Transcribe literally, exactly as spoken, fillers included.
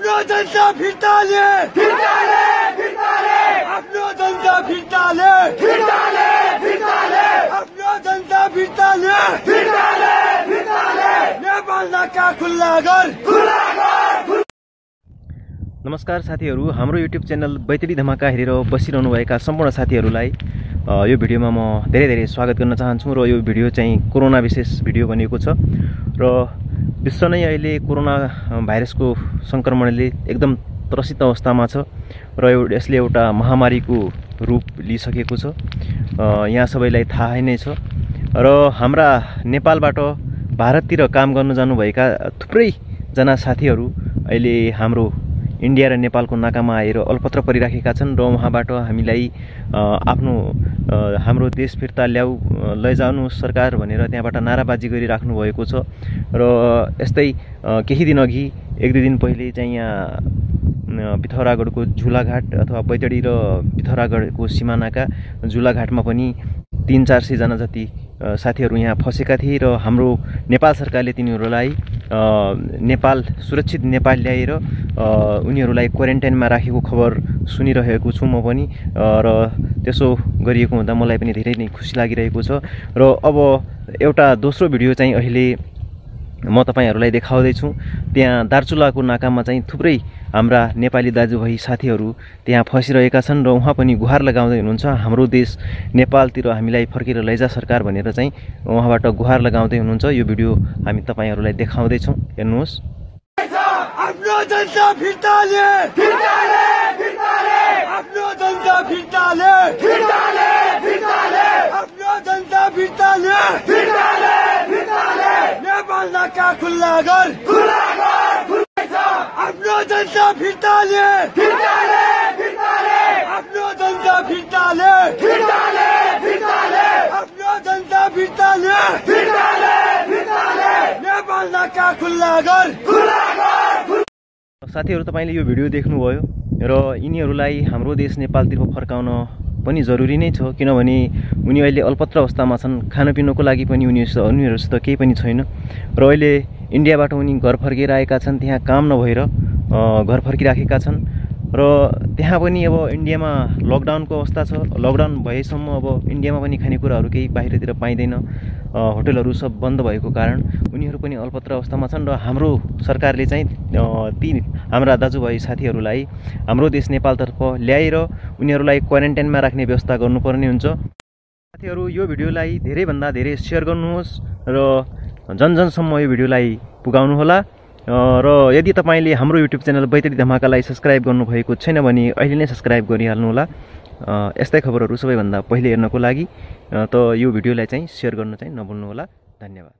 अपना धंधा फिर डाले फिर डाले फिर डाले अपना धंधा फिर डाले फिर डाले फिर डाले अपना धंधा फिर डाले फिर डाले फिर डाले नेपाल नाका खुल्ला घर खुल्ला घर। नमस्कार साथीहरु, हाम्रो YouTube च्यानल बैतडी धमाका हेरेर बसिरहनुभएका सम्पूर्ण साथीहरुलाई यो भिडियोमा म धेरै धेरै स्वागत गर्न चाहन्छु र यो भिडियो चाहिँ कोरोना विशेष भिडियो बनिएको छ र विश्व नै अहिले कोरोना भाइरसको संक्रमणले एकदम त्रसित अवस्थामा छ र यसले एउटा महामारीको रूप लिइसकेको छ। यहाँ सबैलाई थाहा नै छ र हाम्रा नेपालबाट भारततिर काम गर्न जानुभएका थुप्रै जना साथीहरू अहिले हाम्रो इन्डिया र नेपालको नाकामा आएर अलपत्र परिराखेका छन् र उहाँबाट हामीलाई आफ्नो हाम्रो देश फिर्ता ल्याउ लैजाउनु सरकार भनेर त्यहाँबाट नाराबाजी गरिराख्नु भएको छ र यस्तै केही दिन अघि एक दुई दिन पहिले चाहिँ यहाँ पिथौरागढको झुलाघाट अथवा बैतडी र पिथौरागढको सिमानाका झुलाघाटमा पनि तीन चार सय जना जति साथीहरू यहाँ फसेका थिए र हाम्रो नेपाल सरकारले तिनीहरूलाई नेपाल सुरक्षित नेपाल ल्याएर उनीहरूलाई क्वारेन्टाइनमा राखेको खबर सुनिरहेको छु म पनि र त्यसो गरिएको हुँदा मलाई पनि धेरै नै खुसी लागिरहेको छ। र अब एउटा दोस्रो भिडियो चाहिँ अहिले म तपाईहरुलाई देखाउँदै छु। त्यहाँ दार्चुलाको नाकामा चाहिँ थुप्रै हाम्रा नेपाली दाजुभाइ साथीहरू त्यहाँ फसिरहेका छन् र उहाँ पनि गुहार लगाउँदै हुनुहुन्छ, हाम्रो देश नेपालतिर हामीलाई फर्केर लैजा सरकार भनेर चाहिँ उहाँबाट गुहार लगाउँदै हुनुहुन्छ। यो भिडियो हामी तपाईहरुलाई देखाउँदै छौं, हेर्नुहोस्। आफ्नो जनता फिर्ताले फिर्ताले फिर्ताले आफ्नो जनता फिर्ताले फिर्ताले फिर्ताले आफ्नो जनता फिर्ताले फिर्ताले फिर्ताले नेपाल नाका खुल्ला घर खुल्ला घर। अपना जनता फिर डाले फिर डाले फिर डाले अपना जनता फिर डाले फिर डाले फिर डाले अपना जनता फिर डाले फिर डाले फिर डाले नेपाल नाका खुल्ला घर खुल्ला घर। साथीहरु, तपाईले यो भिडियो देख्नुभयो र यिनीहरुलाई हाम्रो देश नेपालतिर फर्काउन पनि जरुरी नै छ किनभने उनी अहिले अल्पत्र अवस्थामा छन्, खानपिनको लागि पनि उनीहरु उनीहरुसित केही पनि छैन र अहिले इन्डियाबाट उनी घर फर्केर आएका छन्, त्यहाँ काम नभएर घर फर्किराखेका छन् र त्यहाँ पनि अब इन्डियामा लकडाउनको अवस्था छ। लकडाउन भएसम्म अब इन्डियामा पनि खानेकुराहरू केही बाहिरतिर पाइँदैन, होटलहरू सब बन्द भएको कारण उनीहरू पनि अल्पत्र अवस्थामा छन् र हाम्रो सरकारले चाहिँ ती हाम्रा दाजुभाइ साथीहरूलाई हाम्रो देश नेपालतर्फ ल्याएर उनीहरूलाई क्वारेन्टाइनमा राख्ने व्यवस्था गर्नुपर्ने हुन्छ। साथीहरू, यो भिडियोलाई धेरैभन्दा धेरै सेयर गर्नुहोस् र जन जनसम्म यो भिडियोलाई पुगाउनुहोला र यदि तपाईले हाम्रो युट्युब च्यानल बैतडी धमाकालाई सब्स्क्राइब गर्नुभएको छैन भने अहिले नै सब्स्क्राइब गरिहाल्नुहोला यस्तै खबरहरू सबैभन्दा पहिले हेर्नको लागि। त यो भिडियोलाई चाहिँ सेयर गर्न चाहिँ नभुल्नुहोला। धन्यवाद।